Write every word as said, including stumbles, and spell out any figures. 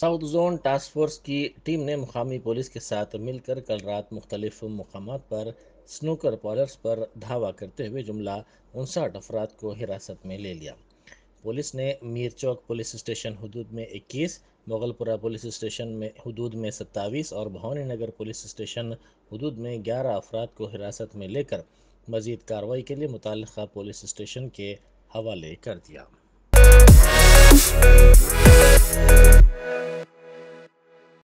South zone task force की team ने मुकामी पुलिस के साथ मिलकर कल रात मुख्तलिफ मकामात पर स्नूकर पॉलर्स पर धावा करते हुए जुमला उनसठ अफराद को हिरासत में ले लिया। पुलिस ने मीर चौक पुलिस स्टेशन हदूद में इक्कीस, मुगलपुरा पुलिस स्टेशन में हदूद में सत्ताईस और भवानी नगर पुलिस स्टेशन हदूद में ग्यारह अफराद को हिरासत में लेकर मजीद कार्रवाई के लिए मुतल्लिक़ा पुलिस स्टेशन के हवाले कर दिया।